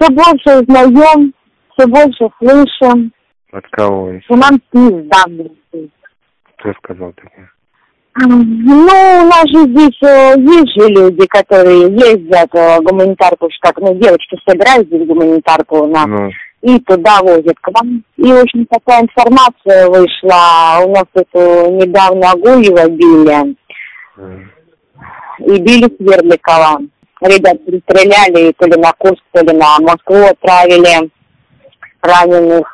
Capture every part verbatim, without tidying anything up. Все больше узнаем, все больше слышим. От кого еще? Что нам пизда, блядь. Кто сказал такое? Ну, у нас же здесь есть же люди, которые ездят гуманитарку, как, ну, девочки собирают здесь гуманитарку у нас, ну, и туда возят к нам. И очень такая информация вышла, у нас эту недавно Огуева били, mm. и били Сверликова. Ребят перестреляли, то ли на Курск, то ли на Москву отправили раненых.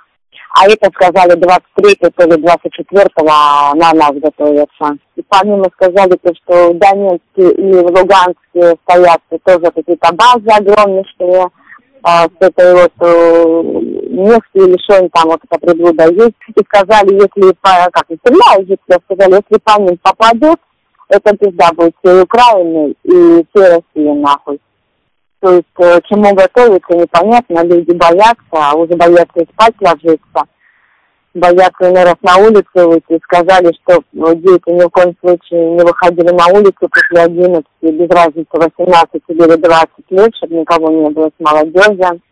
А это сказали двадцать третьего, то ли двадцать четвёртого на нас готовятся. И помимо сказали, что в Донецке и в Луганске стоят тоже какие-то базы огромнейшие. А, с этой вот нефти или что-нибудь там вот это приблуда есть. И сказали, если, как не стреляют, сказали, если по ним попадет, это пизда будет всей Украины и всей России нахуй. То есть, к чему готовиться, непонятно, люди боятся, уже боятся и спать ложиться, боятся иной раз на улицу выйти, сказали, что дети ни в коем случае не выходили на улицу после одиннадцати, без разницы восемнадцать или двадцать лет, чтобы никого не было с молодежью.